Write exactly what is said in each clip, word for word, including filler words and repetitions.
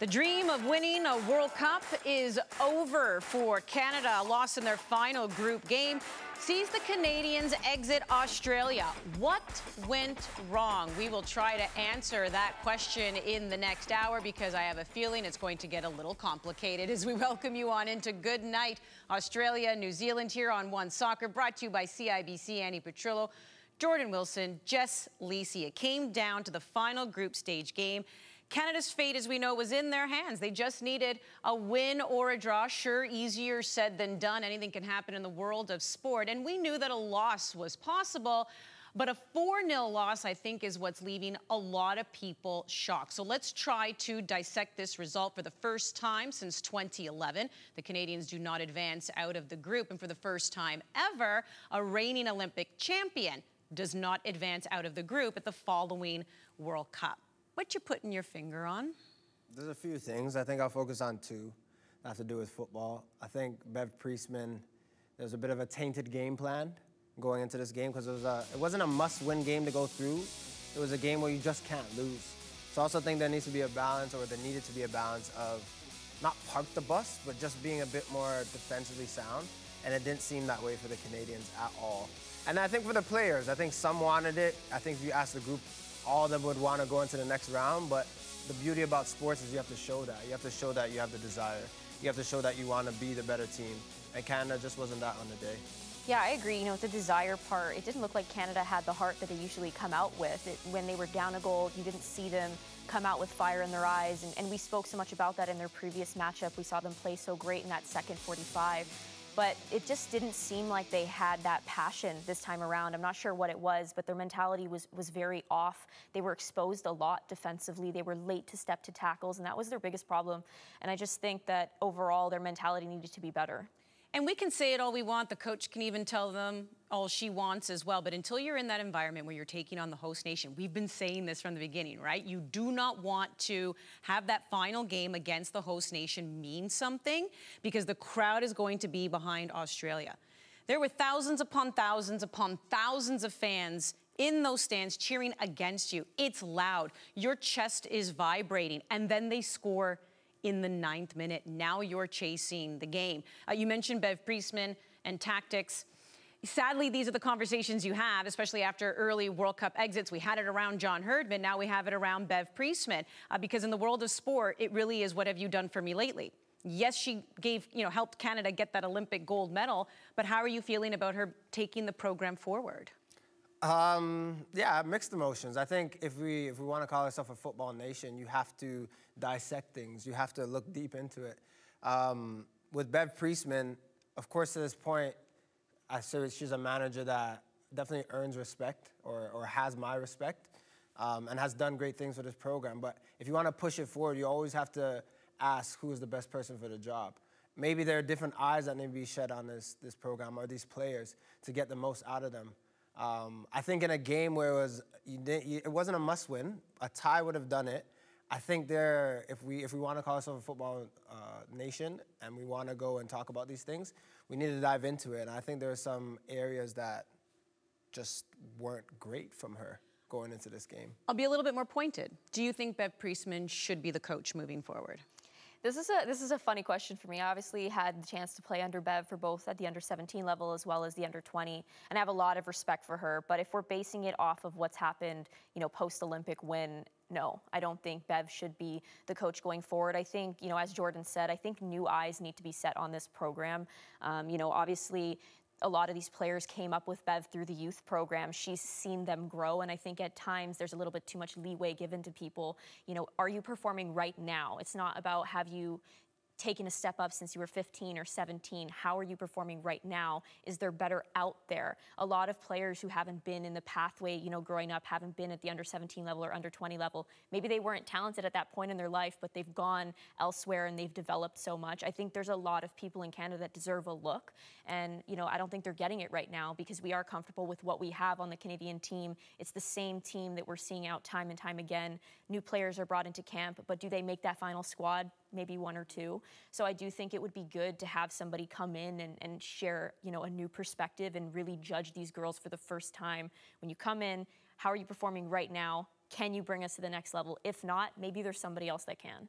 The dream of winning a World Cup is over for Canada. A loss in their final group game sees the Canadians exit Australia. What went wrong? We will try to answer that question in the next hour because I have a feeling it's going to get a little complicated as we welcome you on into Good Night Australia, New Zealand here on One Soccer, brought to you by C I B C, Annie Petrillo, Jordan Wilson, Jess Lisi. It came down to the final group stage game. Canada's fate, as we know, was in their hands. They just needed a win or a draw. Sure, easier said than done. Anything can happen in the world of sport. And we knew that a loss was possible, but a four nil loss, I think, is what's leaving a lot of people shocked. So let's try to dissect this result. For the first time since twenty eleven, the Canadians do not advance out of the group. And for the first time ever, a reigning Olympic champion does not advance out of the group at the following World Cup. What you putting your finger on? There's a few things. I think I'll focus on two that have to do with football. I think Bev Priestman, there's a bit of a tainted game plan going into this game because it, it wasn't a must-win game to go through. It was a game where you just can't lose. So I also think there needs to be a balance, or there needed to be a balance of not park the bus, but just being a bit more defensively sound. And it didn't seem that way for the Canadians at all. And I think for the players, I think some wanted it. I think if you ask the group, all of them would want to go into the next round, but the beauty about sports is you have to show that. You have to show that you have the desire. You have to show that you want to be the better team, and Canada just wasn't that on the day. Yeah, I agree. You know, it's the desire part. It didn't look like Canada had the heart that they usually come out with. It, when they were down a goal, you didn't see them come out with fire in their eyes, and, and we spoke so much about that in their previous matchup. We saw them play so great in that second forty-five. But it just didn't seem like they had that passion this time around. I'm not sure what it was, but their mentality was, was very off. They were exposed a lot defensively. They were late to step to tackles, and that was their biggest problem. And I just think that overall their mentality needed to be better. And we can say it all we want. The coach can even tell them all she wants as well. But until you're in that environment where you're taking on the host nation, we've been saying this from the beginning, right? You do not want to have that final game against the host nation mean something, because the crowd is going to be behind Australia. There were thousands upon thousands upon thousands of fans in those stands cheering against you. It's loud. Your chest is vibrating. And then they score in the ninth minute. Now you're chasing the game. Uh, you mentioned Bev Priestman and tactics. Sadly, these are the conversations you have, especially after early World Cup exits. We had it around John Herdman. Now we have it around Bev Priestman, uh, because in the world of sport, it really is, what have you done for me lately? Yes, she gave, you know, helped Canada get that Olympic gold medal, but how are you feeling about her taking the program forward? Um, yeah, mixed emotions. I think if we if we want to call ourselves a football nation, you have to dissect things. You have to look deep into it. Um, with Bev Priestman, of course, to this point, I say she's a manager that definitely earns respect, or, or has my respect, um, and has done great things for this program. But if you want to push it forward, you always have to ask who is the best person for the job. Maybe there are different eyes that need to be shed on this, this program or these players to get the most out of them. Um, I think in a game where it, was, you didn't, you, it wasn't a must-win, a tie would have done it. I think there, if we, if we want to call ourselves a football uh, nation and we want to go and talk about these things, we need to dive into it. And I think there are some areas that just weren't great from her going into this game. I'll be a little bit more pointed. Do you think Bev Priestman should be the coach moving forward? This is a this is a funny question for me. I obviously had the chance to play under Bev for both at the under seventeen level as well as the under twenty, and I have a lot of respect for her. But if we're basing it off of what's happened, you know, post-Olympic win, no, I don't think Bev should be the coach going forward. I think, you know, as Jordan said, I think new eyes need to be set on this program. Um, you know, obviously, a lot of these players came up with Bev through the youth program. She's seen them grow, and I think at times there's a little bit too much leeway given to people. You know, are you performing right now? It's not about have you taken a step up since you were fifteen or seventeen. How are you performing right now? Is there better out there? A lot of players who haven't been in the pathway, you know, growing up, haven't been at the under seventeen level or under twenty level. Maybe they weren't talented at that point in their life, but they've gone elsewhere and they've developed so much. I think there's a lot of people in Canada that deserve a look. And, you know, I don't think they're getting it right now because we are comfortable with what we have on the Canadian team. It's the same team that we're seeing out time and time again. New players are brought into camp, but do they make that final squad? Maybe one or two. So I do think it would be good to have somebody come in and, and share, you know, a new perspective and really judge these girls for the first time. When you come in, how are you performing right now? Can you bring us to the next level? If not, maybe there's somebody else that can.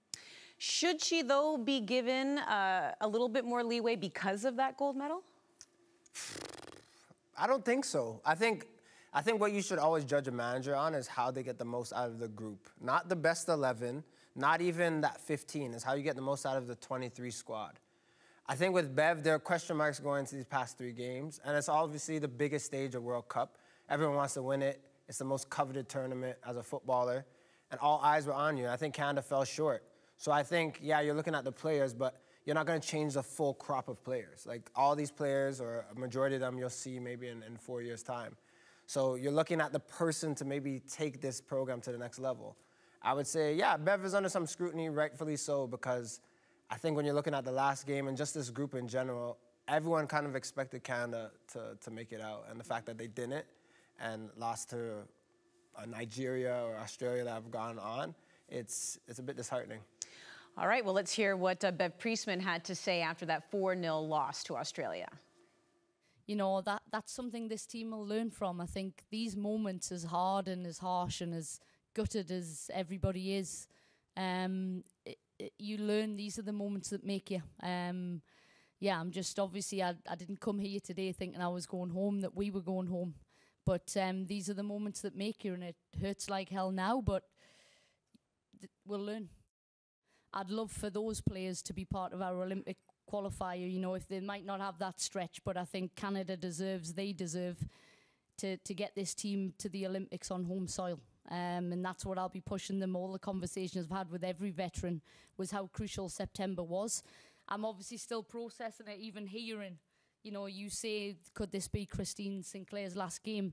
Should she, though, be given uh, a little bit more leeway because of that gold medal? I don't think so. I think, I think what you should always judge a manager on is how they get the most out of the group. Not the best eleven, not even that fifteen. It's how you get the most out of the twenty-three squad. I think with Bev, there are question marks going into these past three games, and it's obviously the biggest stage of World Cup. Everyone wants to win it. It's the most coveted tournament as a footballer, and all eyes were on you. I think Canada fell short. So I think, yeah, you're looking at the players, but you're not going to change the full crop of players. Like, all these players, or a majority of them, you'll see maybe in, in four years' time. So you're looking at the person to maybe take this program to the next level. I would say, yeah, Bev is under some scrutiny, rightfully so, because I think when you're looking at the last game and just this group in general, everyone kind of expected Canada to, to make it out. And the fact that they didn't and lost to uh, Nigeria or Australia that have gone on, it's, it's a bit disheartening. All right, well, let's hear what uh, Bev Priestman had to say after that four nil loss to Australia. You know, that that's something this team will learn from. I think these moments, as hard and as harsh and as gutted as everybody is, um, it, it, you learn these are the moments that make you. Um, yeah, I'm just, obviously, I, I didn't come here today thinking I was going home, that we were going home. But um, these are the moments that make you, and it hurts like hell now, but th we'll learn. I'd love for those players to be part of our Olympic qualifier, you know, if they might not have that stretch, but I think Canada deserves, they deserve to, to get this team to the Olympics on home soil. Um, and that's what I'll be pushing them. All the conversations I've had with every veteran was how crucial September was. I'm obviously still processing it, even hearing, you know, you say, could this be Christine Sinclair's last game?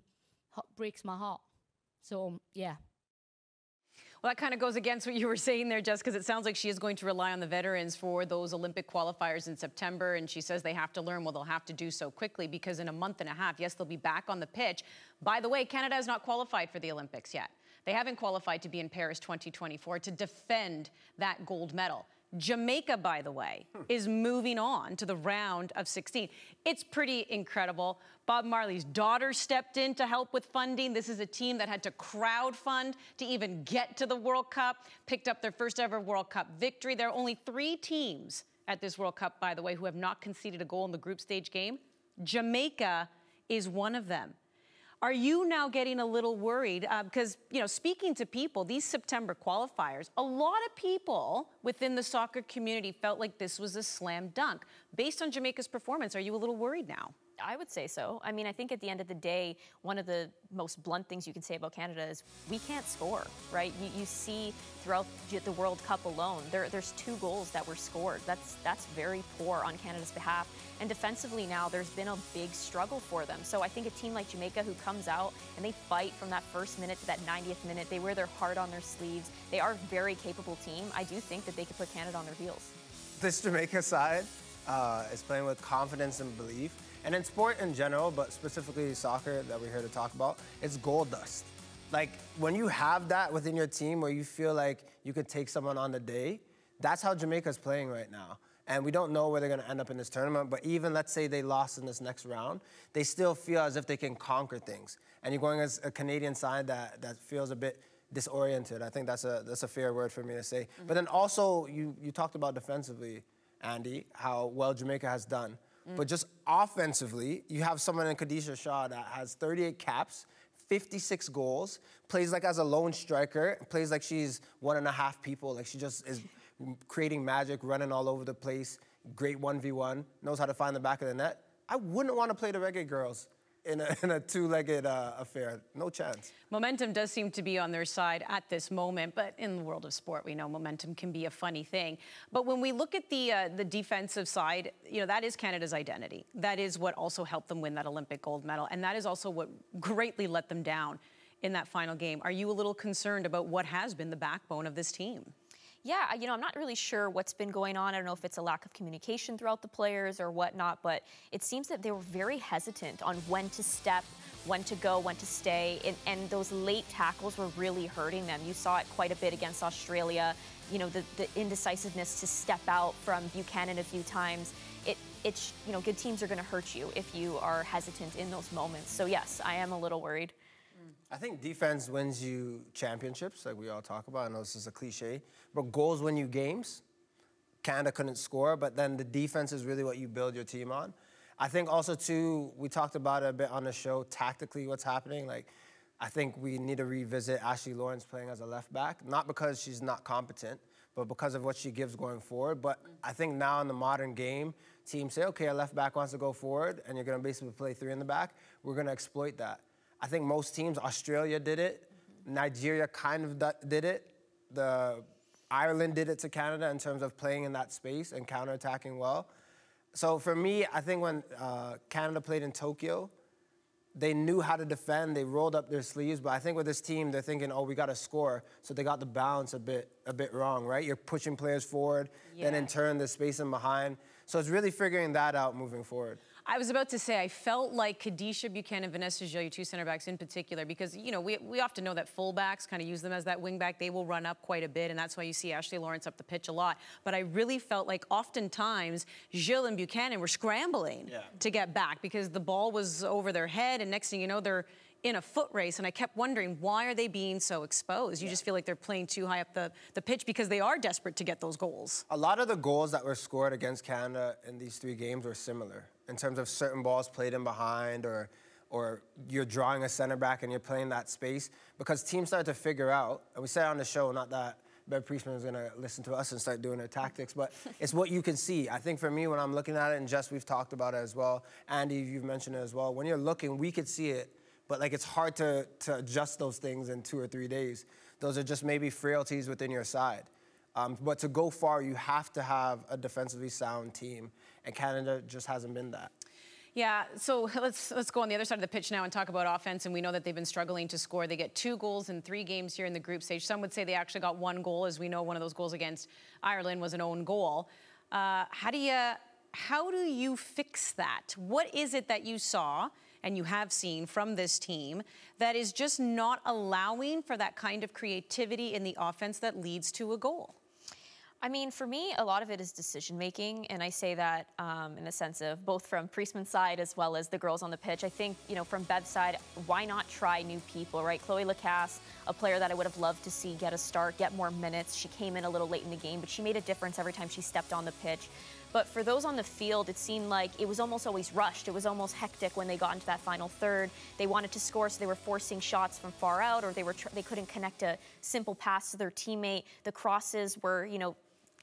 It breaks my heart. So, yeah. Well, that kind of goes against what you were saying there, Jess, because it sounds like she is going to rely on the veterans for those Olympic qualifiers in September, and she says they have to learn. Well, they'll have to do so quickly, because in a month and a half, yes, they'll be back on the pitch. By the way, Canada has not qualified for the Olympics yet. They haven't qualified to be in Paris twenty twenty-four to defend that gold medal. Jamaica, by the way, hmm. is moving on to the round of sixteen. It's pretty incredible. Bob Marley's daughter stepped in to help with funding. This is a team that had to crowdfund to even get to the World Cup, picked up their first ever World Cup victory. There are only three teams at this World Cup, by the way, who have not conceded a goal in the group stage game. Jamaica is one of them. Are you now getting a little worried? Uh, because, you know, speaking to people, these September qualifiers, a lot of people within the soccer community felt like this was a slam dunk. Based on Jamaica's performance, are you a little worried now? I would say so. I mean, I think at the end of the day, one of the most blunt things you can say about Canada is we can't score, right? You, you see throughout the World Cup alone, there, there's two goals that were scored. That's, that's very poor on Canada's behalf. And defensively now, there's been a big struggle for them. So I think a team like Jamaica, who comes out and they fight from that first minute to that ninetieth minute, they wear their heart on their sleeves. They are a very capable team. I do think that they could put Canada on their heels. This Jamaica side uh, is playing with confidence and belief. And in sport in general, but specifically soccer that we're here to talk about, it's gold dust. Like, when you have that within your team where you feel like you could take someone on the day, that's how Jamaica's playing right now. And we don't know where they're going to end up in this tournament, but even, let's say, they lost in this next round, they still feel as if they can conquer things. And you're going as a Canadian side that, that feels a bit disoriented. I think that's a, that's a fair word for me to say. Mm-hmm. But then also, you, you talked about defensively, Andy, how well Jamaica has done. But just offensively, you have someone in Kadeisha Shaw that has thirty-eight caps, fifty-six goals, plays like as a lone striker, plays like she's one and a half people. Like, she just is creating magic, running all over the place, great one v one, knows how to find the back of the net. I wouldn't want to play the Reggae Girls in a, in a two-legged uh, affair. No chance. Momentum does seem to be on their side at this moment, but in the world of sport, we know momentum can be a funny thing. But when we look at the, uh, the defensive side, you know, that is Canada's identity. That is what also helped them win that Olympic gold medal, and that is also what greatly let them down in that final game. Are you a little concerned about what has been the backbone of this team? Yeah, you know, I'm not really sure what's been going on. I don't know if it's a lack of communication throughout the players or whatnot, but it seems that they were very hesitant on when to step, when to go, when to stay, and, and those late tackles were really hurting them. You saw it quite a bit against Australia, you know, the, the indecisiveness to step out from Buchanan a few times. It, it's, you know, good teams are going to hurt you if you are hesitant in those moments. So, yes, I am a little worried. I think defense wins you championships, like we all talk about. I know this is a cliche, but goals win you games. Canada couldn't score, but then the defense is really what you build your team on. I think also, too, we talked about it a bit on the show, tactically what's happening. Like, I think we need to revisit Ashley Lawrence playing as a left back, not because she's not competent, but because of what she gives going forward. But I think now in the modern game, teams say, okay, a left back wants to go forward, and you're going to basically play three in the back. We're going to exploit that. I think most teams, Australia did it, Nigeria kind of did it, the Ireland did it to Canada in terms of playing in that space and counterattacking well. So for me, I think when uh, Canada played in Tokyo, they knew how to defend, they rolled up their sleeves, but I think with this team, they're thinking, oh, we got to score, so they got the balance a bit a bit wrong, right? You're pushing players forward, yeah. then in turn, there's space in behind. So it's really figuring that out moving forward. I was about to say, I felt like Kadeisha Buchanan, Vanessa Gill, your two center backs in particular, because, you know, we, we often know that fullbacks kind of use them as that wing back. They will run up quite a bit, and that's why you see Ashley Lawrence up the pitch a lot. But I really felt like oftentimes Gill and Buchanan were scrambling yeah. to get back because the ball was over their head, and next thing you know, they're in a foot race, and I kept wondering, why are they being so exposed? You yeah. just feel like they're playing too high up the, the pitch because they are desperate to get those goals. A lot of the goals that were scored against Canada in these three games were similar in terms of certain balls played in behind, or, or you're drawing a center back and you're playing that space, because teams start to figure out, and we said on the show, not that Bev Priestman is gonna listen to us and start doing their tactics, but it's what you can see. I think for me, when I'm looking at it, and Jess, we've talked about it as well, Andy, you've mentioned it as well, when you're looking, we could see it, but like, it's hard to, to adjust those things in two or three days. Those are just maybe frailties within your side. Um, but to go far, you have to have a defensively sound team, and Canada just hasn't been that. Yeah, so let's, let's go on the other side of the pitch now and talk about offense, and we know that they've been struggling to score. They get two goals in three games here in the group stage. Some would say they actually got one goal, as we know one of those goals against Ireland was an own goal. Uh, how do you, how do you fix that? What is it that you saw and you have seen from this team that is just not allowing for that kind of creativity in the offense that leads to a goal? I mean, for me, a lot of it is decision-making, and I say that um, in the sense of both from Priestman's side as well as the girls on the pitch. I think, you know, from Bev's side, why not try new people, right? Chloe Lacasse, a player that I would have loved to see get a start, get more minutes. She came in a little late in the game, but she made a difference every time she stepped on the pitch. But for those on the field, it seemed like it was almost always rushed. It was almost hectic when they got into that final third. They wanted to score, so they were forcing shots from far out, or they were tr they couldn't connect a simple pass to their teammate. The crosses were, you know,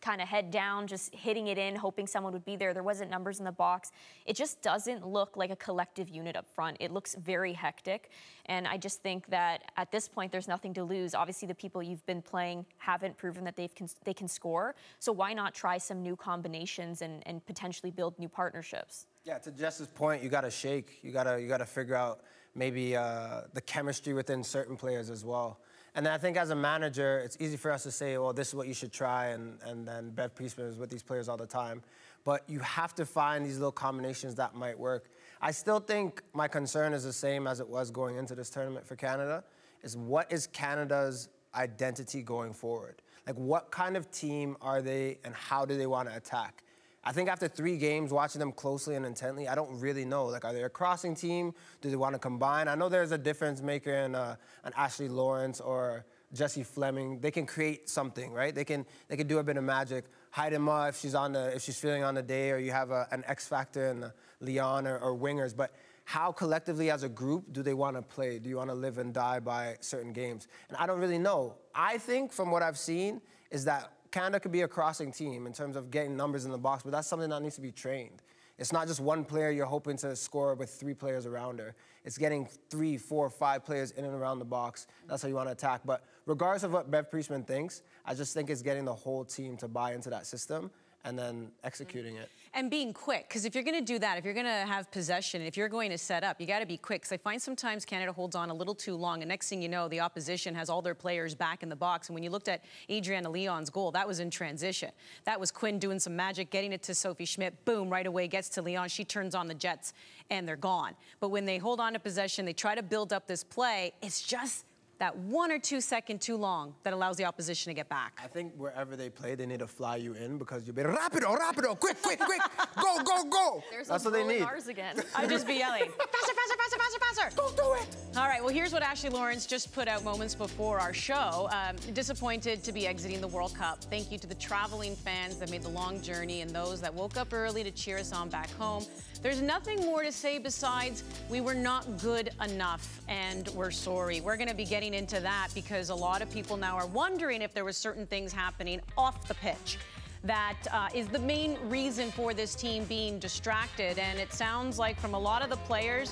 kind of head down, just hitting it in, hoping someone would be there. There wasn't numbers in the box. It just doesn't look like a collective unit up front. It looks very hectic. And I just think that at this point, there's nothing to lose. Obviously, the people you've been playing haven't proven that they've can, they can score. So why not try some new combinations and, and potentially build new partnerships? Yeah, to Jess's point, you got to shake. You got to you got to figure out maybe uh, the chemistry within certain players as well. And then I think as a manager, it's easy for us to say, well, this is what you should try, and, and then Bev Priestman is with these players all the time. But you have to find these little combinations that might work. I still think my concern is the same as it was going into this tournament for Canada, is what is Canada's identity going forward? Like, what kind of team are they, and how do they want to attack? I think after three games, watching them closely and intently, I don't really know. Like, are they a crossing team? Do they want to combine? I know there's a difference maker in uh, an Ashley Lawrence or Jesse Fleming. They can create something, right? They can they can do a bit of magic. Atiba, if she's on the if she's feeling on the day, or you have a, an X factor in the Leon or, or wingers. But how collectively as a group do they want to play? Do you want to live and die by certain games? And I don't really know. I think from what I've seen is that Canada could be a crossing team in terms of getting numbers in the box, but that's something that needs to be trained. It's not just one player you're hoping to score with three players around her. It's getting three, four, five players in and around the box. That's how you want to attack. But regardless of what Bev Priestman thinks, I just think it's getting the whole team to buy into that system and then executing it. And being quick, because if you're going to do that, if you're going to have possession, if you're going to set up, you got to be quick. Because I find sometimes Canada holds on a little too long, and next thing you know, the opposition has all their players back in the box. And when you looked at Adriana Leon's goal, that was in transition. That was Quinn doing some magic, getting it to Sophie Schmidt, boom, right away, gets to Leon, she turns on the jets, and they're gone. But when they hold on to possession, they try to build up this play, it's just that one or two second too long that allows the opposition to get back. I think wherever they play, they need to fly you in, because you'll be rapido, rapido, quick, quick, quick, go, go, go. There's That's what they need. Again. I'd just be yelling, faster, faster, faster, faster, faster. Go do it. All right. right, well, here's what Ashley Lawrence just put out moments before our show. Um, disappointed to be exiting the World Cup. Thank you to the traveling fans that made the long journey and those that woke up early to cheer us on back home. There's nothing more to say besides we were not good enough and we're sorry. We're going to be getting into that because a lot of people now are wondering if there were certain things happening off the pitch that uh, is the main reason for this team being distracted. And it sounds like from a lot of the players,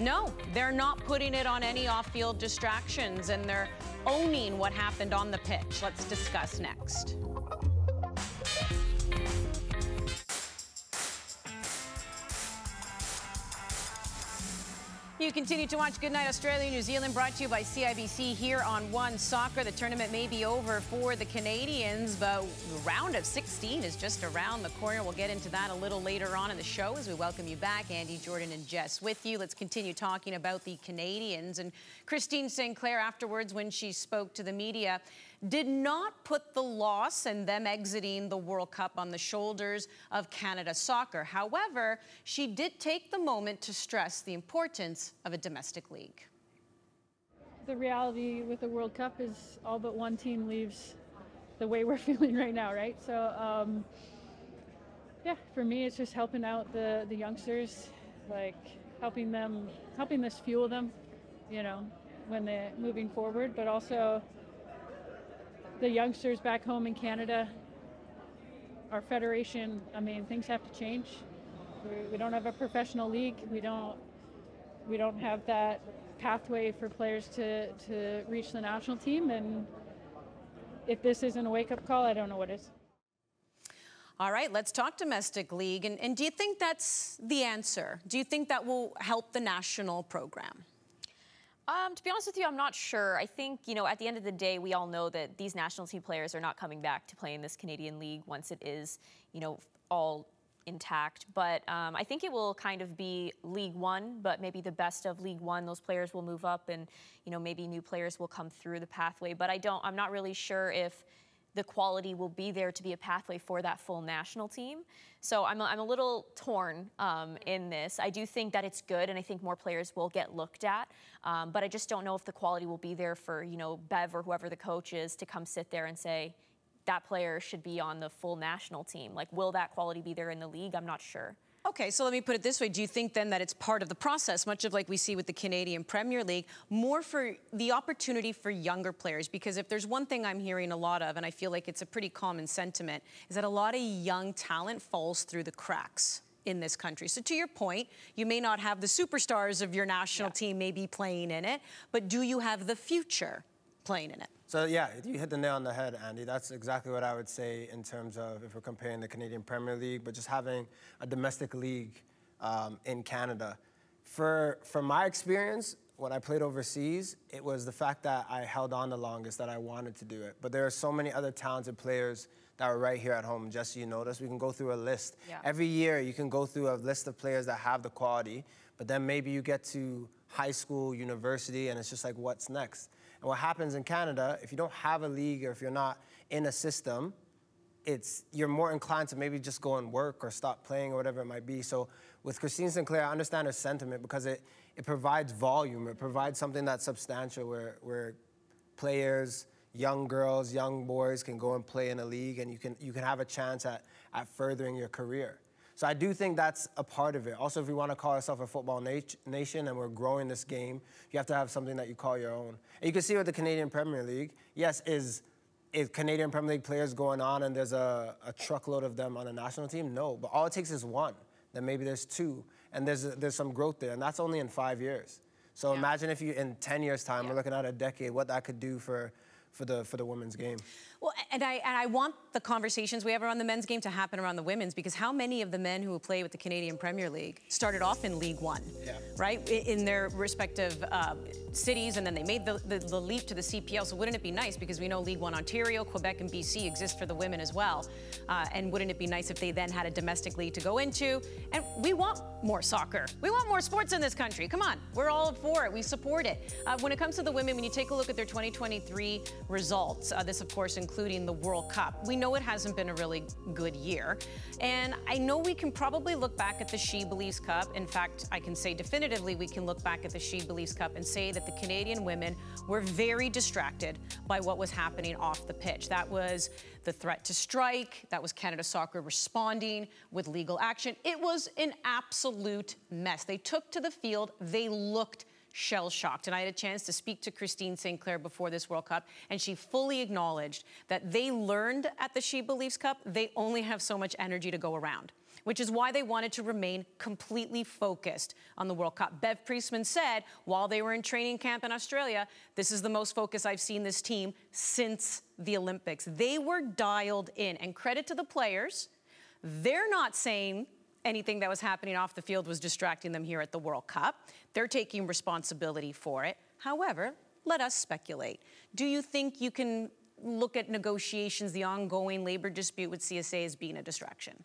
no, they're not putting it on any off-field distractions and they're owning what happened on the pitch. Let's discuss next. You continue to watch Goodnight Australia, New Zealand, brought to you by C I B C here on One Soccer. The tournament may be over for the Canadians, but the round of sixteen is just around the corner. We'll get into that a little later on in the show as we welcome you back. Andy, Jordan, and Jess with you. Let's continue talking about the Canadians. And Christine Sinclair, afterwards, when she spoke to the media, did not put the loss and them exiting the World Cup on the shoulders of Canada Soccer. However, she did take the moment to stress the importance of a domestic league. The reality with the World Cup is all but one team leaves the way we're feeling right now, right? So, um, yeah, for me, it's just helping out the, the youngsters, like helping them, helping this fuel them, you know, when they're moving forward, but also the youngsters back home in Canada, our federation. I mean, things have to change. We, we don't have a professional league. We don't. We don't have that pathway for players to to reach the national team. And if this isn't a wake-up call, I don't know what is. All right, let's talk domestic league. And, and do you think that's the answer? Do you think that will help the national program? Um, to be honest with you, I'm not sure. I think, you know, at the end of the day, we all know that these national team players are not coming back to play in this Canadian league once it is, you know, all intact. But um, I think it will kind of be League One, but maybe the best of League One. Those players will move up and, you know, maybe new players will come through the pathway. But I don't, I'm not really sure if the quality will be there to be a pathway for that full national team. So I'm a, I'm a little torn um, in this. I do think that it's good, and I think more players will get looked at, um, but I just don't know if the quality will be there for, you know, Bev or whoever the coach is to come sit there and say, that player should be on the full national team. Like, will that quality be there in the league? I'm not sure. Okay, so let me put it this way. Do you think then that it's part of the process, much of like we see with the Canadian Premier League, more for the opportunity for younger players? Because if there's one thing I'm hearing a lot of, and I feel like it's a pretty common sentiment, is that a lot of young talent falls through the cracks in this country. So to your point, you may not have the superstars of your national yeah. team maybe playing in it, but do you have the future playing in it? So yeah, you hit the nail on the head, Andy. That's exactly what I would say in terms of if we're comparing the Canadian Premier League, but just having a domestic league um, in Canada. For, from my experience, when I played overseas, it was the fact that I held on the longest that I wanted to do it. But there are so many other talented players that are right here at home. Jesse, you know this. We can go through a list. Yeah. Every year, you can go through a list of players that have the quality, but then maybe you get to high school, university, and it's just like, what's next? And what happens in Canada, if you don't have a league or if you're not in a system, it's, you're more inclined to maybe just go and work or stop playing or whatever it might be. So with Christine Sinclair, I understand her sentiment because it, it provides volume. It provides something that's substantial where, where players, young girls, young boys can go and play in a league and you can, you can have a chance at, at furthering your career. So I do think that's a part of it. Also, if you want to call yourself a football nat- nation and we're growing this game, you have to have something that you call your own. And you can see with the Canadian Premier League, yes, is, is Canadian Premier League players going on and there's a, a truckload of them on a national team? No, but all it takes is one. Then maybe there's two, and there's, there's some growth there, and that's only in five years. So yeah. imagine if you, in ten years' time, yeah. we're looking at a decade, what that could do for... for the for the women's game. Well, and I and I want the conversations we have around the men's game to happen around the women's, because how many of the men who play with the Canadian Premier League started off in League One, yeah. right, in their respective uh, cities, and then they made the, the, the leap to the C P L. So wouldn't it be nice, because we know League One Ontario, Quebec, and B C exist for the women as well, uh, and wouldn't it be nice if they then had a domestic league to go into? And we want more soccer. We want more sports in this country. Come on, we're all for it. We support it. Uh, when it comes to the women, when you take a look at their twenty twenty-three results, uh, this of course including hosting the World Cup. We know it hasn't been a really good year, and I know we can probably look back at the She Believes Cup. In fact, I can say definitively we can look back at the She Believes Cup and say that the Canadian women were very distracted by what was happening off the pitch. That was the threat to strike. That was Canada Soccer responding with legal action. It was an absolute mess. They took to the field. They looked shell-shocked. And I had a chance to speak to Christine Sinclair before this World Cup, and she fully acknowledged that they learned at the She Believes Cup they only have so much energy to go around, which is why they wanted to remain completely focused on the World Cup. Bev Priestman said, while they were in training camp in Australia, this is the most focus I've seen this team since the Olympics. They were dialed in, and credit to the players. They're not saying anything that was happening off the field was distracting them here at the World Cup. They're taking responsibility for it. However, let us speculate. Do you think you can look at negotiations, the ongoing labor dispute with C S A, as being a distraction?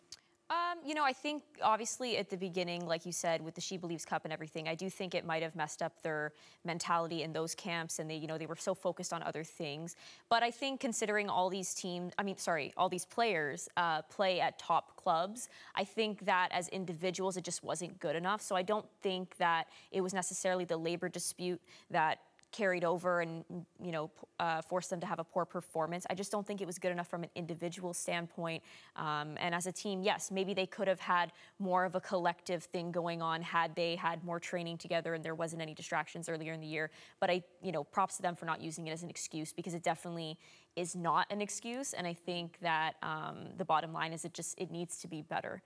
Um, you know, I think, obviously, at the beginning, like you said, with the She Believes Cup and everything, I do think it might have messed up their mentality in those camps, and they, you know, they were so focused on other things. But I think considering all these teams, I mean, sorry, all these players uh, play at top clubs, I think that as individuals, it just wasn't good enough. So I don't think that it was necessarily the labor dispute that carried over and, you know, uh, forced them to have a poor performance. I just don't think it was good enough from an individual standpoint. Um, and as a team, yes, maybe they could have had more of a collective thing going on had they had more training together and there wasn't any distractions earlier in the year. But I, you know, props to them for not using it as an excuse, because it definitely is not an excuse. And I think that um, the bottom line is it just, it needs to be better.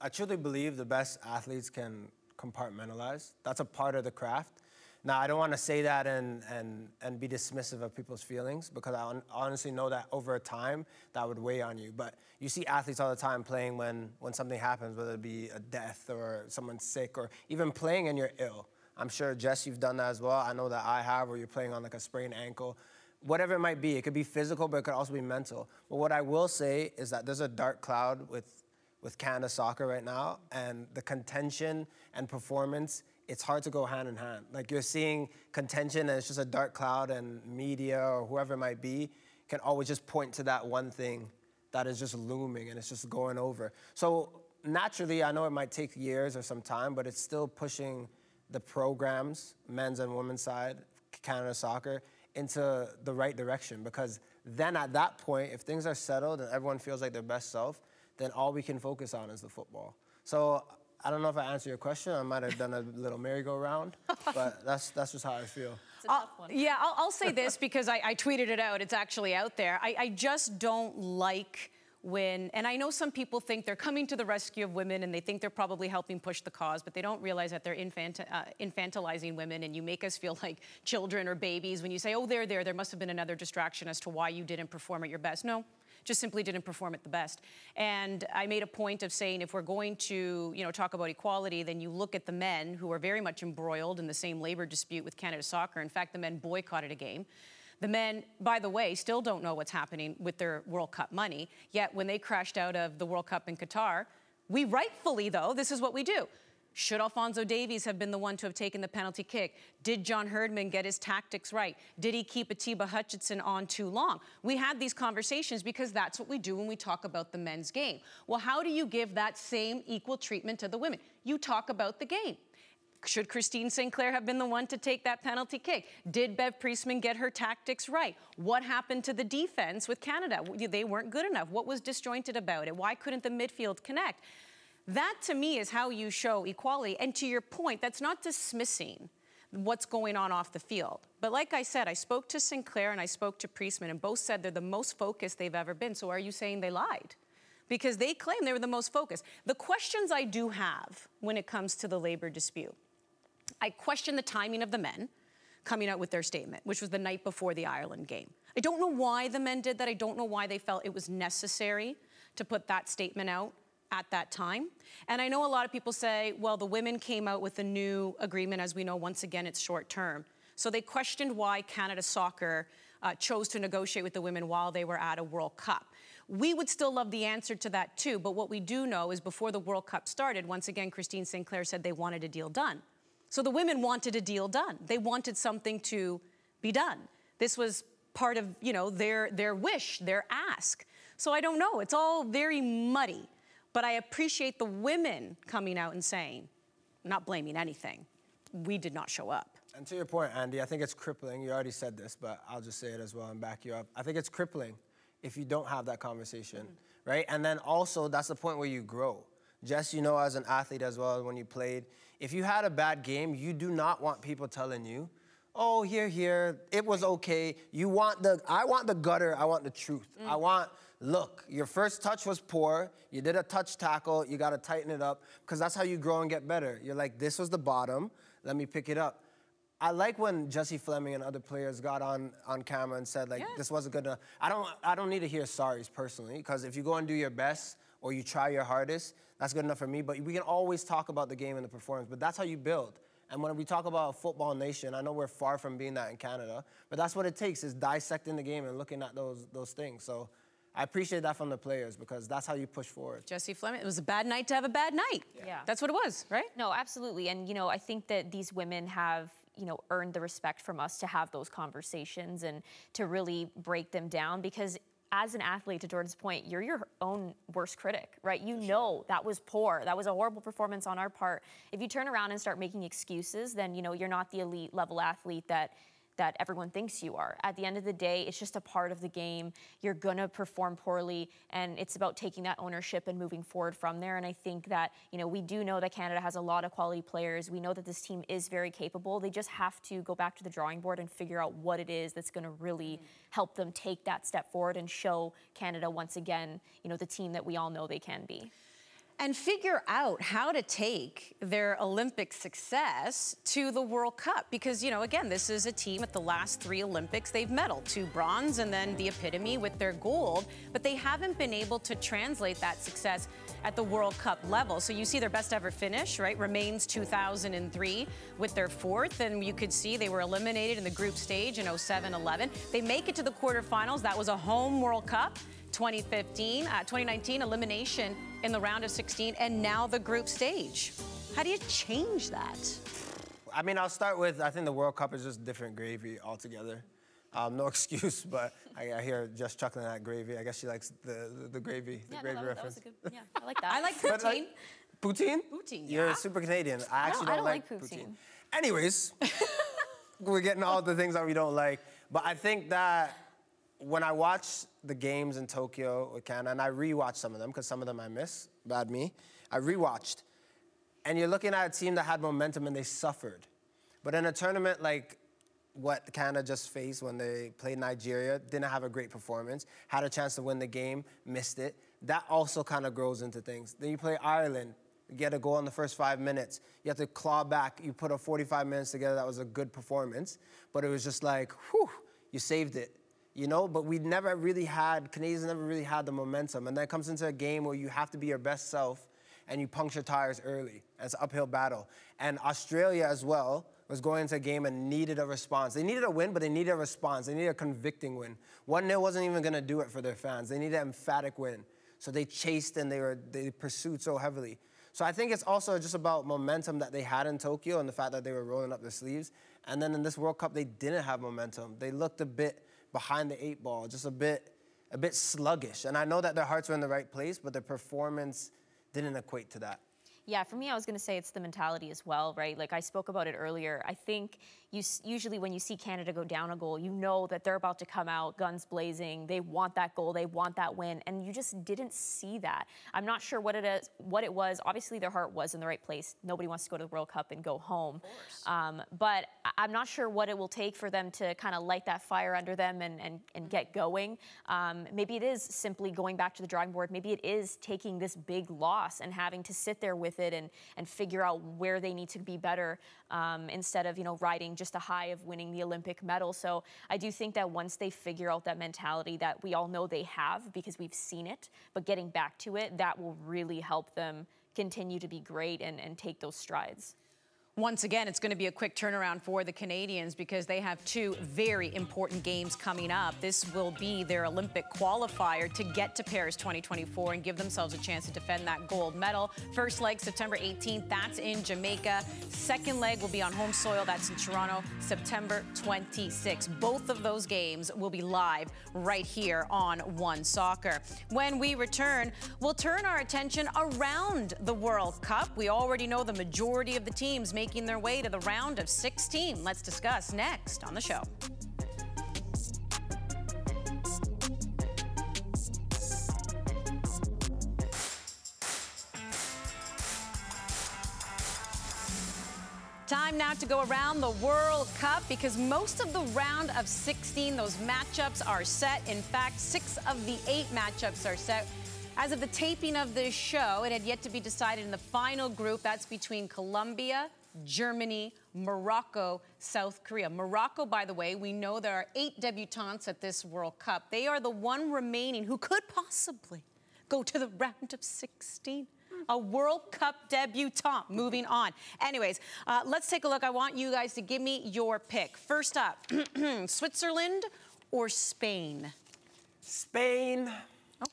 I truly believe the best athletes can compartmentalize. That's a part of the craft. Now, I don't want to say that and, and, and be dismissive of people's feelings, because I honestly know that over time, that would weigh on you. But you see athletes all the time playing when, when something happens, whether it be a death or someone's sick, or even playing and you're ill. I'm sure, Jess, you've done that as well. I know that I have, where you're playing on like a sprained ankle. Whatever it might be, it could be physical, but it could also be mental. But what I will say is that there's a dark cloud with, with Canada Soccer right now, and the contention and performance, it's hard to go hand in hand. Like, you're seeing contention, and it's just a dark cloud, and media or whoever it might be can always just point to that one thing that is just looming and it's just going over. So naturally, I know it might take years or some time, but it's still pushing the programs, men's and women's side, Canada Soccer, into the right direction, because then at that point, if things are settled and everyone feels like their best self, then all we can focus on is the football. So I don't know if I answered your question. I might have done a little merry-go-round, but that's, that's just how I feel. It's a tough one. Yeah, I'll, I'll say this, because I, I tweeted it out. It's actually out there. I, I just don't like when, and I know some people think they're coming to the rescue of women and they think they're probably helping push the cause, but they don't realize that they're infanti uh, infantilizing women, and you make us feel like children or babies when you say, oh, they're there. There must have been another distraction as to why you didn't perform at your best. No. Just simply didn't perform at the best. And I made a point of saying, if we're going to, you know, talk about equality, then you look at the men who are very much embroiled in the same labor dispute with Canada Soccer. In fact, the men boycotted a game. The men, by the way, still don't know what's happening with their World Cup money. Yet when they crashed out of the World Cup in Qatar, we rightfully, though, this is what we do. Should Alphonso Davies have been the one to have taken the penalty kick? Did John Herdman get his tactics right? Did he keep Atiba Hutchinson on too long? We had these conversations because that's what we do when we talk about the men's game. Well, how do you give that same equal treatment to the women? You talk about the game. Should Christine Sinclair have been the one to take that penalty kick? Did Bev Priestman get her tactics right? What happened to the defense with Canada? They weren't good enough. What was disjointed about it? Why couldn't the midfield connect? That, to me, is how you show equality. And to your point, that's not dismissing what's going on off the field. But like I said, I spoke to Sinclair and I spoke to Priestman, and both said they're the most focused they've ever been. So are you saying they lied? Because they claim they were the most focused. The questions I do have when it comes to the labor dispute, I question the timing of the men coming out with their statement, which was the night before the Ireland game. I don't know why the men did that. I don't know why they felt it was necessary to put that statement out at that time. And I know a lot of people say, well, the women came out with a new agreement. As we know, once again, it's short term. So they questioned why Canada Soccer uh, chose to negotiate with the women while they were at a World Cup. We would still love the answer to that too, but what we do know is before the World Cup started, once again, Christine Sinclair said they wanted a deal done. So the women wanted a deal done. They wanted something to be done. This was part of, you know, their, their wish, their ask. So I don't know. It's all very muddy. But I appreciate the women coming out and saying, not blaming anything, we did not show up. And to your point, Andy, I think it's crippling. You already said this, but I'll just say it as well and back you up. I think it's crippling if you don't have that conversation, mm-hmm. right? And then also, that's the point where you grow. Jess, you know, as an athlete as well, when you played, if you had a bad game, you do not want people telling you, oh, here, here, it was okay. You want the, I want the gutter, I want the truth. Mm. I want, look, your first touch was poor, you did a touch tackle, you gotta tighten it up, because that's how you grow and get better. You're like, this was the bottom, let me pick it up. I like when Jesse Fleming and other players got on, on camera and said, like, yeah. this wasn't good enough. I don't, I don't need to hear sorries personally, because if you go and do your best, or you try your hardest, that's good enough for me, but we can always talk about the game and the performance, but that's how you build. And when we talk about a football nation, I know we're far from being that in Canada, but that's what it takes, is dissecting the game and looking at those, those things. So I appreciate that from the players, because that's how you push forward. Jesse Fleming, it was a bad night to have a bad night. Yeah. yeah. That's what it was, right? No, absolutely. And, you know, I think that these women have, you know, earned the respect from us to have those conversations and to really break them down, because as an athlete, to Jordan's point, you're your own worst critic, right? You know that was poor. That was a horrible performance on our part. If you turn around and start making excuses, then, you know, you're not the elite level athlete that, that everyone thinks you are. At the end of the day, it's just a part of the game. You're gonna perform poorly, and it's about taking that ownership and moving forward from there. And I think that, you know, we do know that Canada has a lot of quality players. We know that this team is very capable. They just have to go back to the drawing board and figure out what it is that's gonna really help them take that step forward and show Canada once again, you know, the team that we all know they can be. And figure out how to take their Olympic success to the World Cup. Because, you know, again, this is a team at the last three Olympics, they've medaled, two bronze and then the epitome with their gold, but they haven't been able to translate that success at the World Cup level. So you see their best ever finish, right, remains two thousand three with their fourth, and you could see they were eliminated in the group stage in oh seven eleven. They make it to the quarterfinals. That was a home World Cup. twenty fifteen, uh, twenty nineteen elimination in the round of sixteen, and now the group stage. How do you change that? I mean, I'll start with, I think the World Cup is just different gravy altogether. Um, no excuse, but I, I hear Jess chuckling at gravy. I guess she likes the, the, the gravy, the yeah, gravy no, that, reference. That was a good, yeah, I like that. I like poutine. Like, poutine? Poutine, yeah. You're super Canadian. I actually no, don't, I don't like, like poutine. poutine. Anyways, we're getting all the things that we don't like, but I think that when I watch the games in Tokyo with Canada, and I rewatched some of them, because some of them I miss, bad me, I rewatched. And you're looking at a team that had momentum and they suffered. But in a tournament like what Canada just faced when they played Nigeria, didn't have a great performance, had a chance to win the game, missed it. That also kind of grows into things. Then you play Ireland, you get a goal in the first five minutes. You have to claw back. You put a forty-five minutes together. That was a good performance. But it was just like, whew, you saved it. You know, but we never really had, Canadians never really had the momentum. And that comes into a game where you have to be your best self and you puncture tires early. It's an uphill battle. And Australia as well was going into a game and needed a response. They needed a win, but they needed a response. They needed a convicting win. one nil wasn't even gonna do it for their fans. They needed an emphatic win. So they chased and they were, they pursued so heavily. So I think it's also just about momentum that they had in Tokyo and the fact that they were rolling up their sleeves. And then in this World Cup, they didn't have momentum. They looked a bit behind the eight ball, just a bit, a bit sluggish. And I know that their hearts were in the right place, but their performance didn't equate to that. Yeah, for me, I was gonna say it's the mentality as well, right? Like I spoke about it earlier. I think you usually when you see Canada go down a goal, you know that they're about to come out guns blazing. They want that goal, they want that win, and you just didn't see that. I'm not sure what it is, what it was. Obviously, their heart was in the right place. Nobody wants to go to the World Cup and go home. Um, but I'm not sure what it will take for them to kind of light that fire under them and and, and get going. Um, maybe it is simply going back to the drawing board. Maybe it is taking this big loss and having to sit there with it and, and figure out where they need to be better um, instead of, you know, riding just a high of winning the Olympic medal. So I do think that once they figure out that mentality that we all know they have because we've seen it, but getting back to it, that will really help them continue to be great and, and take those strides. Once again, it's going to be a quick turnaround for the Canadians because they have two very important games coming up. This will be their Olympic qualifier to get to Paris twenty twenty-four and give themselves a chance to defend that gold medal. First leg, September eighteenth, that's in Jamaica. Second leg will be on home soil, that's in Toronto, September twenty-sixth. Both of those games will be live right here on One Soccer. When we return, we'll turn our attention around the World Cup. We already know the majority of the teams making their way to the round of sixteen. Let's discuss next on the show. Time now to go around the World Cup because most of the round of sixteen, those matchups are set. In fact, six of the eight matchups are set. As of the taping of this show, it had yet to be decided in the final group. That's between Colombia, Germany, Morocco, South Korea. Morocco, by the way, we know there are eight debutantes at this World Cup. They are the one remaining who could possibly go to the round of sixteen. A World Cup debutante. Moving on. Anyways, uh, let's take a look. I want you guys to give me your pick. First up, Switzerland or Spain? Spain.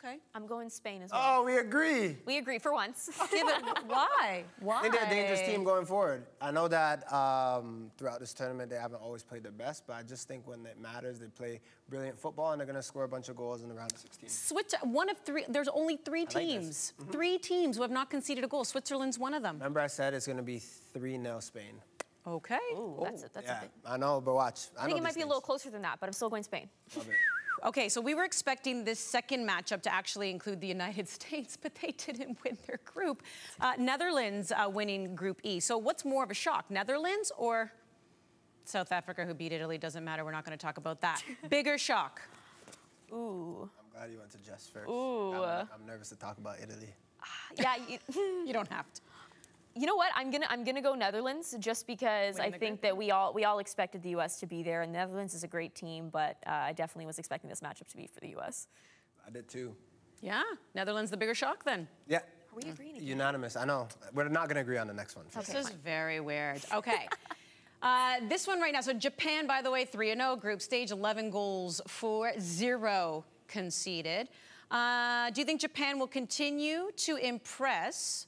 Okay. I'm going Spain as well. Oh, we agree. We agree for once. Yeah, but why? Why? I think they're a dangerous team going forward. I know that um, throughout this tournament, they haven't always played their best, but I just think when it matters, they play brilliant football, and they're going to score a bunch of goals in the round of sixteen. Switch, one of three. There's only three teams. Like mm-hmm. Three teams who have not conceded a goal. Switzerland's one of them. Remember I said it's going to be three nil Spain. Okay. Ooh, that's a, that's yeah, a big... I know, but watch. I, I think it might be things. a little closer than that, but I'm still going Spain. Love it. Okay, so we were expecting this second matchup to actually include the United States, but they didn't win their group. Uh, Netherlands uh, winning Group E. So what's more of a shock, Netherlands or South Africa, who beat Italy? Doesn't matter. We're not going to talk about that. Bigger shock. Ooh. I'm glad you went to Jess first. Ooh. I'm, I'm nervous to talk about Italy. Yeah, you, you don't have to. You know what? I'm gonna I'm gonna go Netherlands just because I think that we all we all expected the U S to be there, and Netherlands is a great team, but uh, I definitely was expecting this matchup to be for the U S. I did too. Yeah, Netherlands the bigger shock then. Yeah. Are we agreeing again? Unanimous. I know. We're not gonna agree on the next one. Okay. This is very weird. Okay. Uh, this one right now. So Japan, by the way, three and oh, group stage, eleven goals for zero conceded. Uh, do you think Japan will continue to impress?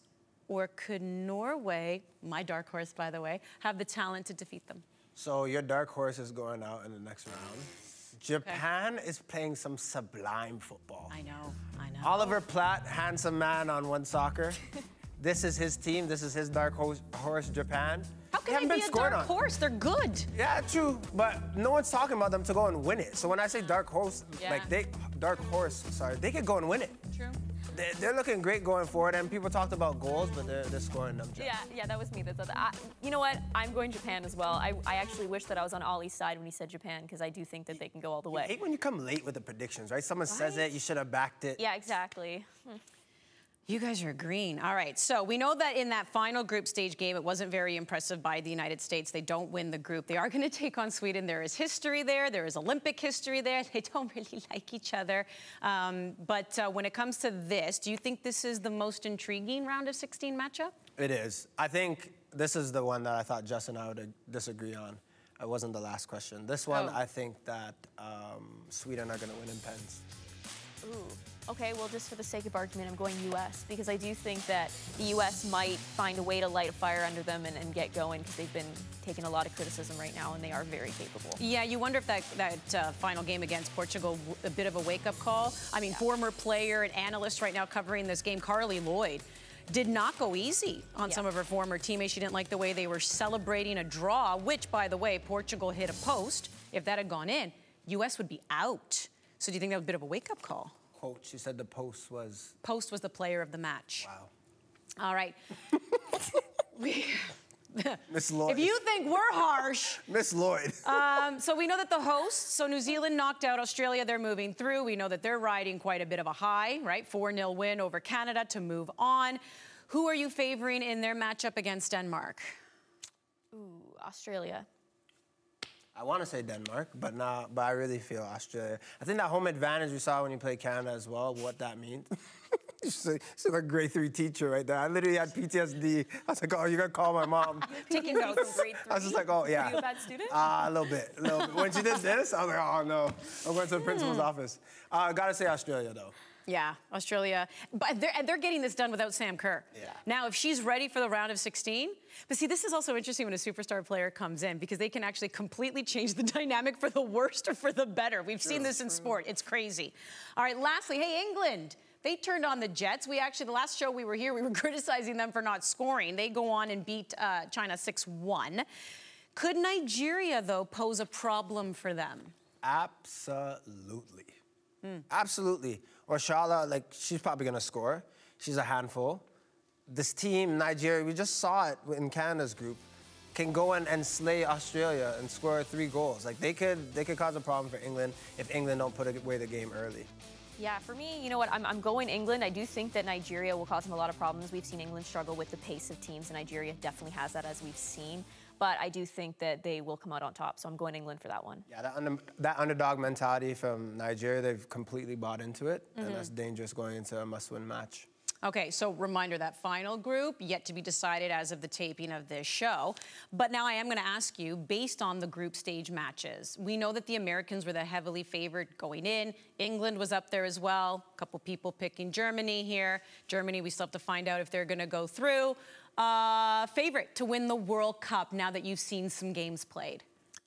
Or could Norway, my dark horse, by the way, have the talent to defeat them? So your dark horse is going out in the next round. Japan okay. is playing some sublime football. I know, I know. Oliver Platt, handsome man on One Soccer. This is his team. This is his dark horse, Japan. How can they, they be a dark on. horse? They're good. Yeah, true. But no one's talking about them to go and win it. So when I say dark horse, yeah. like they, dark horse, sorry, they could go and win it. True. They, they're looking great going forward. And people talked about goals, but they're, they're scoring them. Jump. Yeah, yeah, that was me. That, that, I, you know what? I'm going Japan as well. I, I actually wish that I was on Ollie's side when he said Japan, because I do think that they can go all the way. You hate when you come late with the predictions, right? Someone right? says it, you should have backed it. Yeah, exactly. Hmm. You guys are agreeing. All right, so we know that in that final group stage game, it wasn't very impressive by the United States. They don't win the group. They are going to take on Sweden. There is history there. There is Olympic history there. They don't really like each other. Um, but uh, when it comes to this, do you think this is the most intriguing round of sixteen matchup? It is. I think this is the one that I thought Jess and I would disagree on. It wasn't the last question. This one, oh. I think that um, Sweden are going to win in pens. Ooh. Okay, well, just for the sake of argument, I'm going U S because I do think that the U S might find a way to light a fire under them and, and get going, because they've been taking a lot of criticism right now, and they are very capable. Yeah, you wonder if that, that uh, final game against Portugal, a bit of a wake-up call. I mean, yeah. former player and analyst right now covering this game, Carly Lloyd, did not go easy on yeah. some of her former teammates. She didn't like the way they were celebrating a draw, which, by the way, Portugal hit a post. If that had gone in, U S would be out. So do you think that was a bit of a wake-up call? Coach, she said the post was... Post was the player of the match. Wow. All right. Miss Lloyd. If you think we're harsh... Miss Lloyd. um, so we know that the hosts, so New Zealand knocked out Australia, they're moving through. We know that they're riding quite a bit of a high, right? four nil win over Canada to move on. Who are you favoring in their matchup against Denmark? Ooh, Australia. I want to say Denmark, but nah, but I really feel Australia. I think that home advantage we saw when you played Canada as well, what that means. She's like, she's like a grade three teacher right there. I literally had P T S D. I was like, oh, you got to call my mom. Taking notes from grade three? I was just like, oh, yeah. Were you a bad student? Uh, a little bit. A little bit. When she did this, I was like, oh, no. I went to the principal's hmm. office. I uh, got to say Australia, though. Yeah, Australia. But they're, and they're getting this done without Sam Kerr. Yeah. Now, if she's ready for the round of sixteen... But see, this is also interesting when a superstar player comes in, because they can actually completely change the dynamic for the worst or for the better. We've seen this in sport. It's crazy. All right, lastly, hey, England. They turned on the Jets. We actually, the last show we were here, we were criticizing them for not scoring. They go on and beat uh, China six one. Could Nigeria, though, pose a problem for them? Absolutely. Mm. Absolutely. Oshoala, like, she's probably going to score. She's a handful. This team, Nigeria, we just saw it in Canada's group, can go in and slay Australia and score three goals. Like, they could, they could cause a problem for England if England don't put away the game early. Yeah, for me, you know what, I'm, I'm going England. I do think that Nigeria will cause them a lot of problems. We've seen England struggle with the pace of teams, and Nigeria definitely has that, as we've seen. But I do think that they will come out on top, so I'm going England for that one. Yeah, that, under, that underdog mentality from Nigeria, they've completely bought into it, mm-hmm. and that's dangerous going into a must-win match. Okay, so reminder, that final group, yet to be decided as of the taping of this show. But now I am going to ask you, based on the group stage matches, we know that the Americans were the heavily favored going in. England was up there as well. A couple people picking Germany here. Germany, we still have to find out if they're going to go through. Uh, favorite to win the World Cup now that you've seen some games played.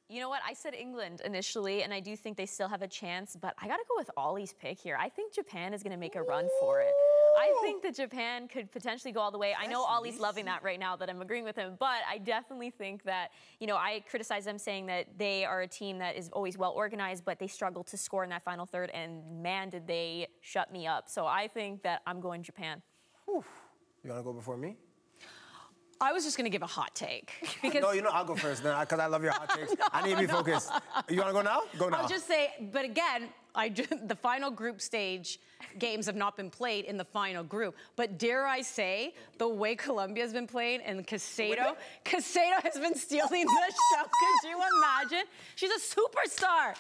You know what? I said England initially, and I do think they still have a chance, but I got to go with Ollie's pick here. I think Japan is going to make a run for it. I think that Japan could potentially go all the way. I know Ollie's loving that right now that I'm agreeing with him, but I definitely think that, you know, I criticize them saying that they are a team that is always well-organized, but they struggle to score in that final third, and man, did they shut me up. So I think that I'm going Japan. Whew. You want to go before me? I was just going to give a hot take. Because no, you know, I'll go first now, because I love your hot takes. no, I need to be no. focused. You want to go now? Go now. I'll just say, but again, I just, the final group stage games have not been played in the final group. But dare I say, the way Colombia has been playing and Casado, Casado has been stealing the show. Could you imagine? She's a superstar.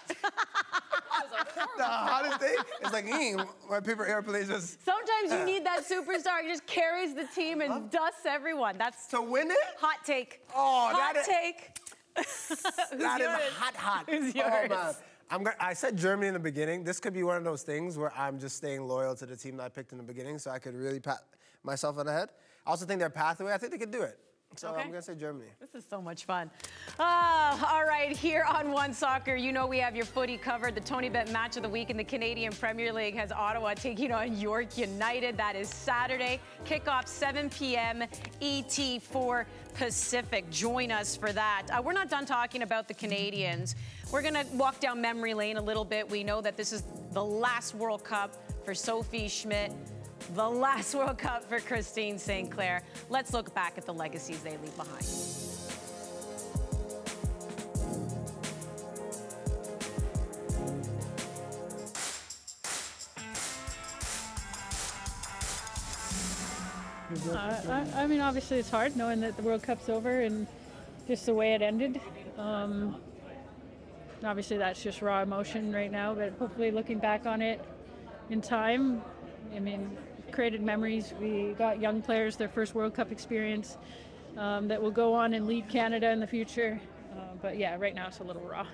The hottest thing is like, mm, my paper airplanes just... Sometimes you need that superstar. He just carries the team and huh? dusts everyone. That's... To win it? Hot take. Oh, hot that take. Is... that yours? Is hot, hot. Who's yours? Oh, I'm gonna, I said Germany in the beginning. This could be one of those things where I'm just staying loyal to the team that I picked in the beginning, so I could really pat myself on the head. I also think their pathway, I think they could do it. So okay. I'm going to say Germany. This is so much fun. Oh, all right, here on One Soccer, you know we have your footy covered. The Tony Bet Match of the Week in the Canadian Premier League has Ottawa taking on York United. That is Saturday. Kickoff seven p m E T for Pacific. Join us for that. Uh, we're not done talking about the Canadians. We're going to walk down memory lane a little bit. We know that this is the last World Cup for Sophie Schmidt. The last World Cup for Christine Sinclair. Let's look back at the legacies they leave behind. Uh, I, I mean, obviously it's hard knowing that the World Cup's over and just the way it ended. Um, obviously that's just raw emotion right now, but hopefully looking back on it in time, I mean, created memories. We got young players their first World Cup experience um, that will go on and lead Canada in the future. Uh, but yeah, right now it's a little raw.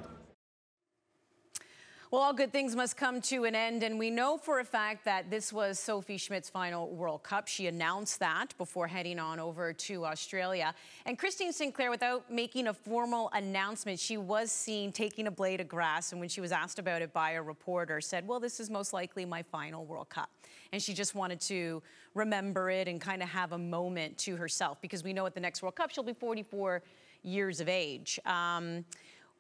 Well, all good things must come to an end, and we know for a fact that this was Sophie Schmidt's final World Cup. She announced that before heading on over to Australia. And Christine Sinclair, without making a formal announcement, she was seen taking a blade of grass, and when she was asked about it by a reporter, said, well, this is most likely my final World Cup. And she just wanted to remember it and kind of have a moment to herself, because we know at the next World Cup she'll be forty-four years of age. Um,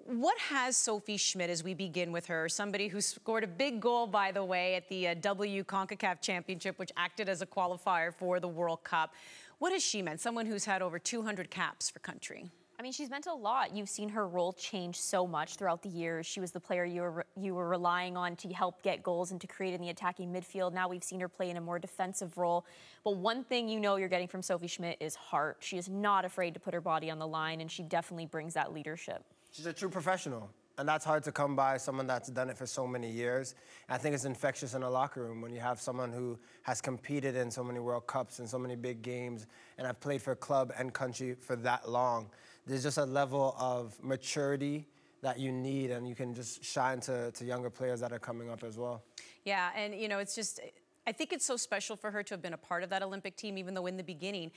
What has Sophie Schmidt, as we begin with her, somebody who scored a big goal, by the way, at the uh, W CONCACAF Championship, which acted as a qualifier for the World Cup. What has she meant? Someone who's had over two hundred caps for country. I mean, she's meant a lot. You've seen her role change so much throughout the years. She was the player you were, you were relying on to help get goals and to create in the attacking midfield. Now we've seen her play in a more defensive role. But one thing you know you're getting from Sophie Schmidt is heart. She is not afraid to put her body on the line, and she definitely brings that leadership. She's a true professional. And that's hard to come by, someone that's done it for so many years. And I think it's infectious in a locker room when you have someone who has competed in so many World Cups and so many big games and have played for club and country for that long. There's just a level of maturity that you need, and you can just shine to, to younger players that are coming up as well. Yeah, and you know, it's just, I think it's so special for her to have been a part of that Olympic team, even though in the beginning,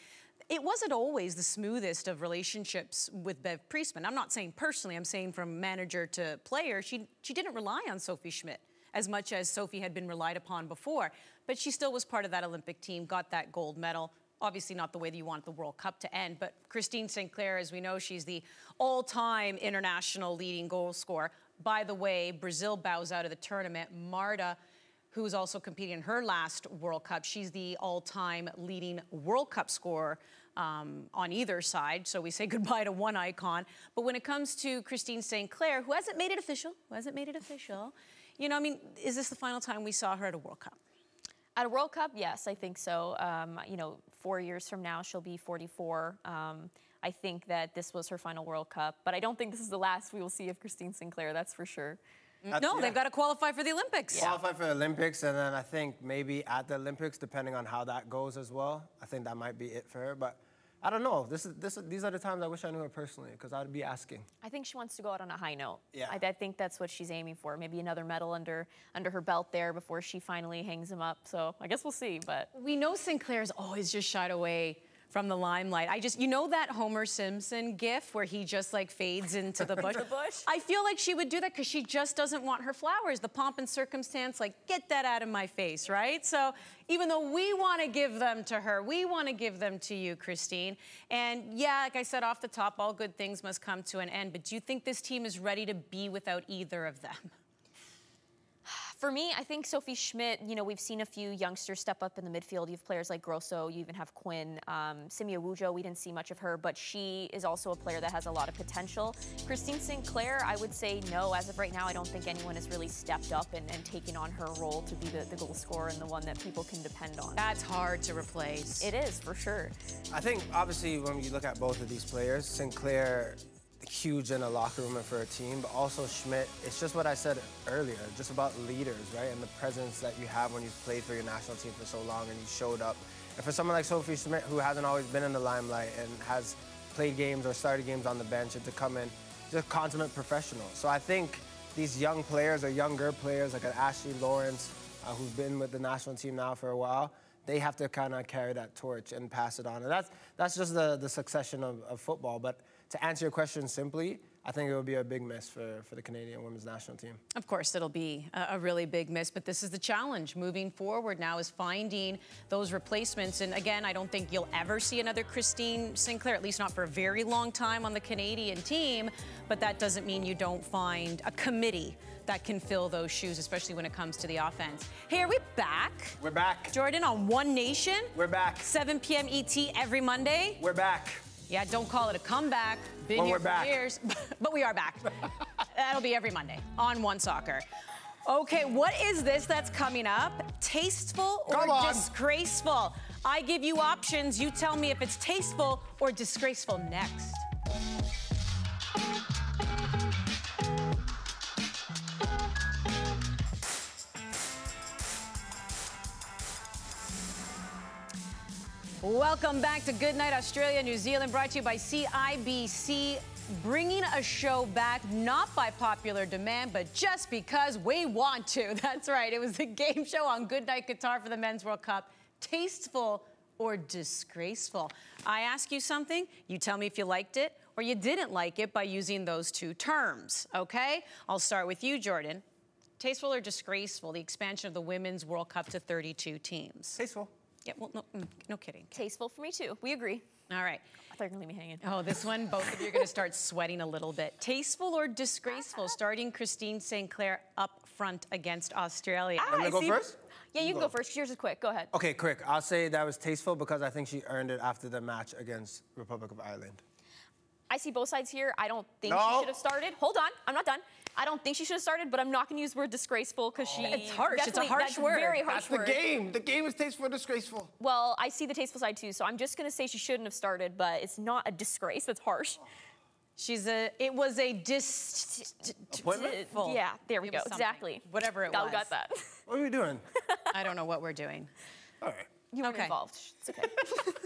it wasn't always the smoothest of relationships with Bev Priestman. I'm not saying personally, I'm saying from manager to player, she, she didn't rely on Sophie Schmidt as much as Sophie had been relied upon before, but she still was part of that Olympic team, got that gold medal. Obviously not the way that you want the World Cup to end, but Christine Sinclair, as we know, she's the all-time international leading goal scorer. By the way, Brazil bows out of the tournament. Marta, who's also competing in her last World Cup, she's the all-time leading World Cup scorer um, on either side, so we say goodbye to one icon. But when it comes to Christine Sinclair, who hasn't made it official, who hasn't made it official, you know, I mean, is this the final time we saw her at a World Cup? At a World Cup, yes, I think so. Um, you know, four years from now, she'll be forty-four. Um, I think that this was her final World Cup, but I don't think this is the last we will see of Christine Sinclair, that's for sure. That's, no, yeah. They've got to qualify for the Olympics. Yeah. Qualify for the Olympics, and then I think maybe at the Olympics, depending on how that goes as well, I think that might be it for her, but I don't know. This is, this, these are the times I wish I knew her personally, because I'd be asking. I think she wants to go out on a high note. Yeah. I, I think that's what she's aiming for. Maybe another medal under under her belt there before she finally hangs him up. So I guess we'll see. But we know Sinclair's always just shied away from the limelight. I just, you know that Homer Simpson gif where he just like fades into the bush? the bush? I feel like she would do that because she just doesn't want her flowers. The pomp and circumstance, like, get that out of my face, right? So even though we want to give them to her, we want to give them to you, Christine. And yeah, like I said off the top, all good things must come to an end. But do you think this team is ready to be without either of them? For me, I think Sophie Schmidt, you know, we've seen a few youngsters step up in the midfield. You have players like Grosso, you even have Quinn. Um, Simia Wujo, we didn't see much of her, but she is also a player that has a lot of potential. Christine Sinclair, I would say no. As of right now, I don't think anyone has really stepped up and, and taken on her role to be the, the goal scorer and the one that people can depend on. That's hard to replace. It is, for sure. I think, obviously, when you look at both of these players, Sinclair, huge in a locker room and for a team, but also Schmidt, it's just what I said earlier, just about leaders, right? And the presence that you have when you've played for your national team for so long and you showed up. And for someone like Sophie Schmidt, who hasn't always been in the limelight and has played games or started games on the bench, and to come in, just a consummate professional. So I think these young players or younger players, like an Ashley Lawrence, uh, who's been with the national team now for a while, they have to kind of carry that torch and pass it on. And that's, that's just the, the succession of, of football. But to answer your question simply, I think it would be a big miss for, for the Canadian women's national team. Of course, it'll be a, a really big miss, but this is the challenge moving forward now, is finding those replacements. And again, I don't think you'll ever see another Christine Sinclair, at least not for a very long time on the Canadian team, but that doesn't mean you don't find a committee that can fill those shoes, especially when it comes to the offense. Hey, are we back? We're back. Jordan, on One Nation? We're back. seven p m E T every Monday? We're back. Yeah, don't call it a comeback. Been well, here for back. years, but we are back. That'll be every Monday on One Soccer. Okay, what is this that's coming up? Tasteful or disgraceful? I give you options. You tell me if it's tasteful or disgraceful next. Welcome back to Good Night Australia, New Zealand, brought to you by C I B C, bringing a show back not by popular demand, but just because we want to. That's right, it was the game show on Good Night Qatar for the Men's World Cup, tasteful or disgraceful. I ask you something, you tell me if you liked it or you didn't like it by using those two terms, okay? I'll start with you, Jordan. Tasteful or disgraceful, the expansion of the Women's World Cup to thirty-two teams? Tasteful. Yeah, well, no, no kidding. Tasteful for me, too. We agree. All right. I thought you were going to leave me hanging. Oh, this one, both of you are going to start sweating a little bit. Tasteful or disgraceful, starting Christine Sinclair up front against Australia. Ah, I'm going to go first? Yeah, you, you can go, go first. Yours is quick. Go ahead. Okay, quick. I'll say that was tasteful because I think she earned it after the match against Republic of Ireland. I see both sides here. I don't think no. she should have started. Hold on. I'm not done. I don't think she should have started, but I'm not going to use the word disgraceful because she... It's harsh. It's a harsh word. Very harsh word. That's the game. The game is tasteful or disgraceful. Well, I see the tasteful side too, so I'm just going to say she shouldn't have started, but it's not a disgrace. That's harsh. She's a, it was a dis... Appointment? Yeah, there we go, exactly. Whatever it was. I got that. What are we doing? I don't know what we're doing. All right. You weren't involved. It's okay.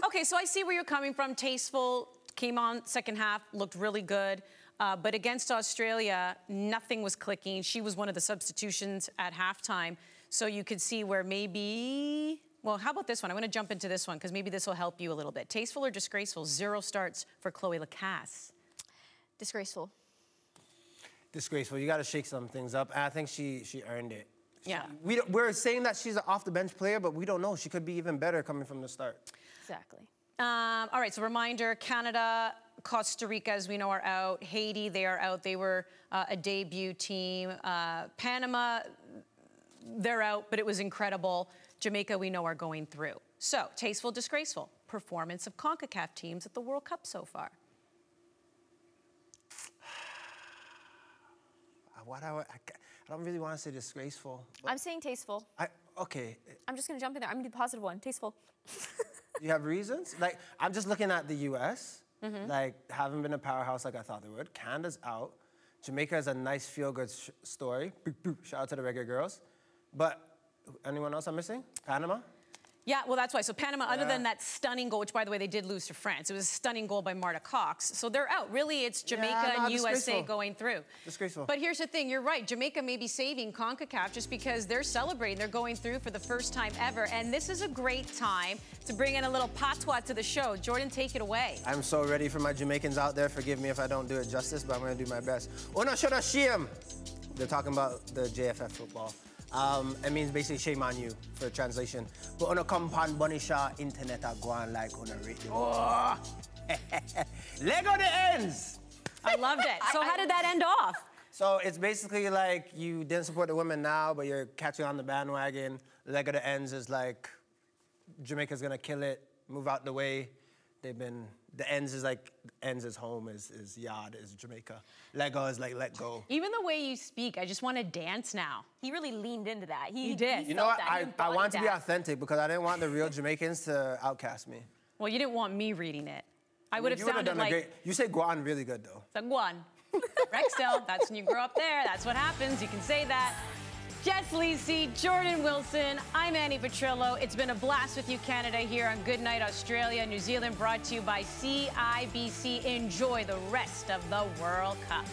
Okay, so I see where you're coming from. Tasteful, came on second half, looked really good. Uh, but against Australia, nothing was clicking. She was one of the substitutions at halftime. So you could see where maybe... Well, how about this one? I want to jump into this one because maybe this will help you a little bit. Tasteful or disgraceful? Zero starts for Chloe Lacasse. Disgraceful. Disgraceful. You got to shake some things up. I think she she earned it. She, yeah. We, we're saying that she's an off-the-bench player, but we don't know. She could be even better coming from the start. Exactly. Um, all right, so reminder, Canada, Costa Rica, as we know, are out. Haiti, they are out. They were uh, a debut team. Uh, Panama, they're out, but it was incredible. Jamaica, we know, are going through. So, tasteful, disgraceful. Performance of CONCACAF teams at the World Cup so far. What I, I, I don't really want to say disgraceful. I'm saying tasteful. I, okay. I'm just going to jump in there. I'm going to do the positive one. Tasteful. You have reasons? Like, I'm just looking at the U S Mm-hmm. Like, haven't been a powerhouse like I thought they would. Canada's out. Jamaica is a nice feel-good story. Boop, boop. Shout out to the Reggae Girls. But anyone else I'm missing? Panama? Yeah, well, that's why. So Panama, yeah. Other than that stunning goal, which, by the way, they did lose to France. It was a stunning goal by Marta Cox. So they're out. Really, it's Jamaica yeah, no, and U S A going through. Disgraceful. But here's the thing. You're right. Jamaica may be saving CONCACAF just because they're celebrating. They're going through for the first time ever. And this is a great time to bring in a little patois to the show. Jordan, take it away. I'm so ready for my Jamaicans out there. Forgive me if I don't do it justice, but I'm going to do my best. Una shoda shiem. They're talking about the J F F football. Um, it means basically shame on you for translation. But on a compound bunny shah internet are going like on a radio. Oh. Leg on the ends! I loved it. So how did that end off? So it's basically like you didn't support the women now, but you're catching on the bandwagon. Leg of the ends is like Jamaica's gonna kill it, move out the way. They've been the ends is like ends is home is is yard is Jamaica. Let go is like let go. Even the way you speak, I just want to dance now. He really leaned into that. He, he did. He you know what? I, I wanted to be authentic because I didn't want the real Jamaicans to outcast me. Well, you didn't want me reading it. I would have sounded done like a great, you say Guan really good though. The Guan. Rexdale, that's when you grow up there. That's what happens. You can say that. Jess Lisi, Jordan Wilson, I'm Annie Petrillo. It's been a blast with you, Canada, here on Goodnight Australia, New Zealand, brought to you by C I B C. Enjoy the rest of the World Cup.